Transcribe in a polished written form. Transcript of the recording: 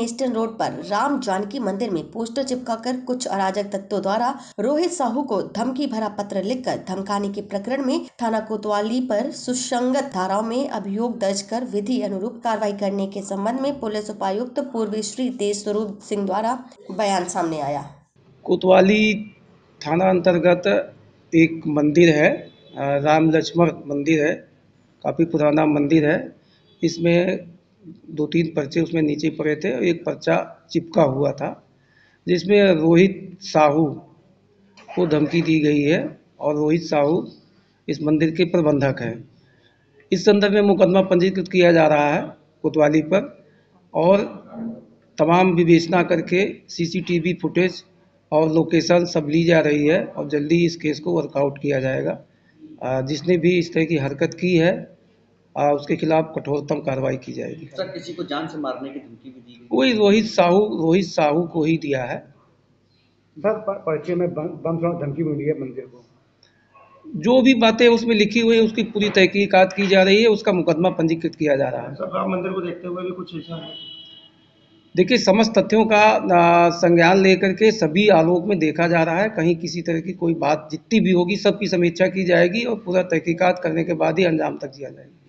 Meston road पर राम जानकी मंदिर में पोस्टर चिपकाकर कुछ अराजक तत्वों द्वारा रोहित साहू को धमकी भरा पत्र लिखकर धमकाने के प्रकरण में थाना कोतवाली पर सुसंगत धाराओं में अभियोग दर्ज कर विधि अनुरूप कार्रवाई करने के संबंध में पुलिस उपायुक्त पूर्वी श्री तेज स्वरूप सिंह द्वारा बयान सामने आया। कोतवाली थाना अंतर्गत एक मंदिर है, राम लक्ष्मण मंदिर है, काफ़ी पुराना मंदिर है। इसमें 2-3 पर्चे उसमें नीचे पड़े थे और एक पर्चा चिपका हुआ था जिसमें रोहित साहू को धमकी दी गई है और रोहित साहू इस मंदिर के प्रबंधक हैं। इस संदर्भ में मुकदमा पंजीकृत किया जा रहा है कोतवाली पर और तमाम विवेचना करके सीसीटीवी फुटेज और लोकेशन सब ली जा रही है और जल्दी इस केस को वर्कआउट किया जाएगा। जिसने भी इस तरह की हरकत की है उसके खिलाफ कठोरतम कार्रवाई की जाएगी। सर, किसी को जान से मारने की धमकी भी दी गई? वही रोहित साहू को ही दिया है। पर्चे में बम धमकी मिली है मंदिर को। जो भी बातें उसमें लिखी हुई है उसकी पूरी तहकीकात की जा रही है, उसका मुकदमा पंजीकृत किया जा रहा है। सर, राम मंदिर को देखते हुए भी कुछ ऐसा? देखिए, समस्त तथ्यों का संज्ञान लेकर के सभी आलोक में देखा जा रहा है। कहीं किसी तरह की कोई बात जितनी भी होगी सबकी समीक्षा की जाएगी और पूरा तहकीकात करने के बाद ही अंजाम तक दिया जाएगा।